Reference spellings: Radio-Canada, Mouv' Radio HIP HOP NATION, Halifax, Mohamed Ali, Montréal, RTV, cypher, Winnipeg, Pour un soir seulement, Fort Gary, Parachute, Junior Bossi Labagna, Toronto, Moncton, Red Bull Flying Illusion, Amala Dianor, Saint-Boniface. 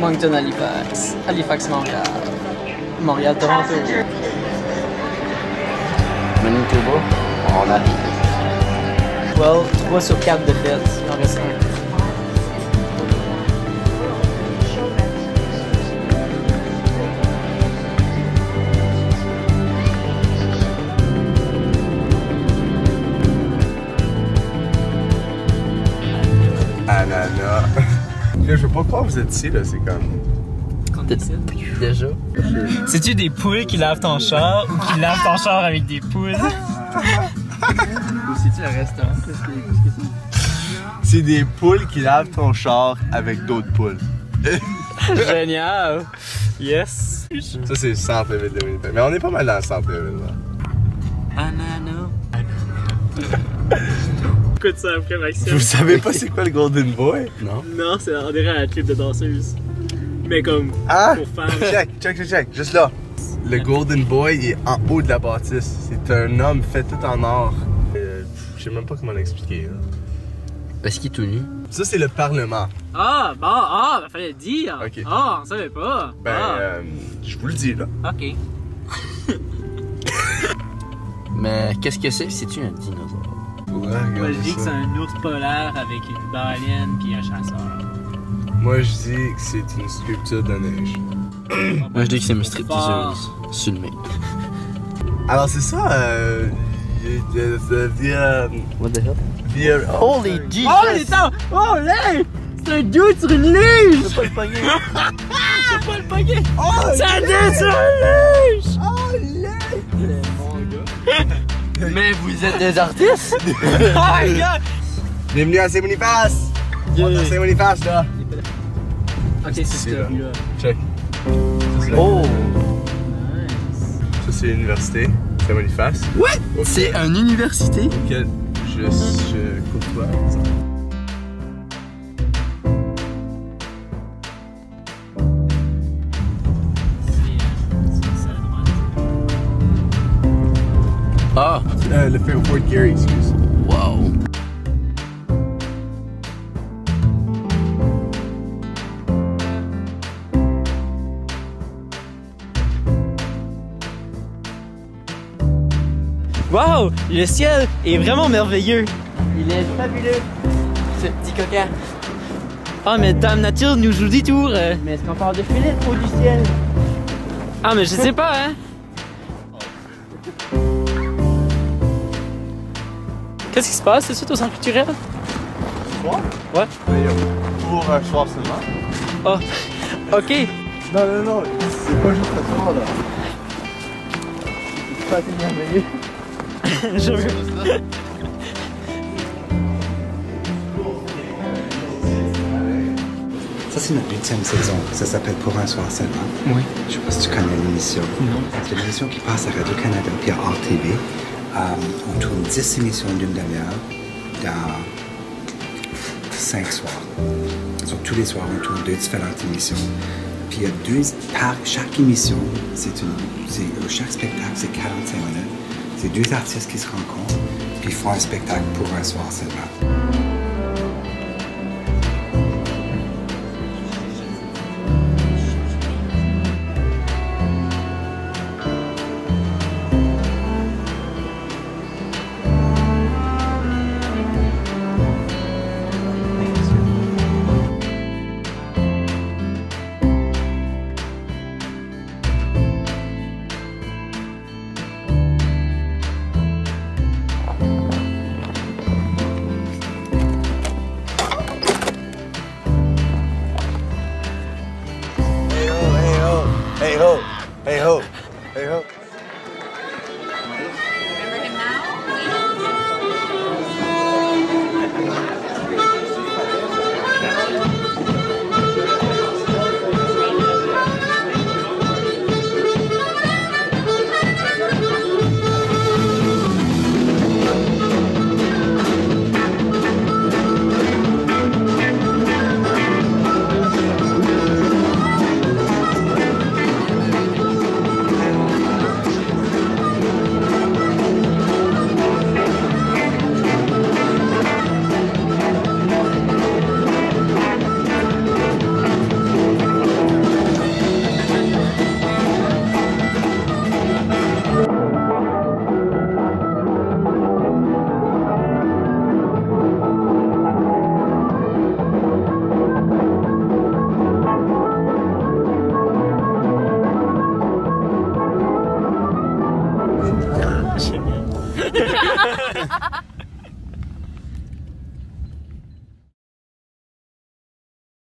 Moncton, Halifax, Halifax, Montréal, Montréal, Toronto. Manitoba, on arrive. Well, 3 sur 4 de fête, il en reste un. Anana. Là, je veux pas croire que vous êtes ici, là, c'est comme... Quand t'es ici, déjà. C'est-tu des poules qui lavent ton char ou qui lavent ton char avec des poules? Ou c'est-tu le restaurant? Qu'est-ce que c'est? C'est des poules qui lavent ton char avec d'autres poules. Génial! Yes! Ça, c'est le centre-ville de Winnipeg. Mais on est pas mal dans le centre-ville, là. Anana. Ça après, vous savez pas c'est quoi le Golden Boy? Non. Non, c'est on dirait un clip de danseuse. Mais comme pour faire. Check, juste là. Le Golden Boy il est en haut de la bâtisse. C'est un homme fait tout en or. Je sais même pas comment l'expliquer. Parce qu'il est tout nu. Ça c'est le Parlement. Ah bon, ben fallait le dire. Okay. Ah, on savait pas. Ben je vous le dis là. Ok. Mais qu'est-ce que c'est? C'est-tu un dinosaure? Moi je dis que c'est un ours polaire avec une baleine pis un chasseur. Moi je dis que c'est une sculpture de neige. Moi je dis que c'est une stripteaseuse filmée. Alors c'est ça via... What the hell? Via... Holy Jesus! Oh les temps! Oh là! C'est un dude sur une luge! C'est pas le pogné! C'est pas le pogné! Oh! C'est un dude sur une luge! Oh là! Mon gars! Mais vous êtes des artistes? Oh my god! Bienvenue à Saint-Boniface! On est à Saint-Boniface là! Ok, c'est ce là. Check. Ça, oh! Nice! Ça, c'est l'université Saint-Boniface. What? Okay. C'est une université? Auquel je côtoie. Ah! Le Fort Gary, excuse. Wow! Wow! Le ciel est vraiment merveilleux! Il est fabuleux, ce petit coquin! Ah, mais Dame Nature nous joue des tours! Mais est-ce qu'on parle de Philippe ou du ciel? Ah, mais je sais pas, hein! Qu'est-ce qui se passe, c'est ça, au centre culturel? Ce soir? Ouais. Pour un soir seulement. Ah, oh. Ok. Non, c'est pas juste ce soir, là. C'est pas assez merveilleux. Je veux. Ça, c'est notre 8e saison. Ça s'appelle Pour un soir seulement. Oui. Je sais pas si tu connais l'émission. Non. C'est l'émission qui passe à Radio-Canada et à RTV. On tourne 10 émissions d'une demi-heure dans 5 soirs. Donc tous les soirs, on tourne 2 différentes émissions. Puis il y a 2 par chaque émission. Chaque spectacle, c'est 45 minutes. C'est 2 artistes qui se rencontrent puis ils font un spectacle pour un soir seulement.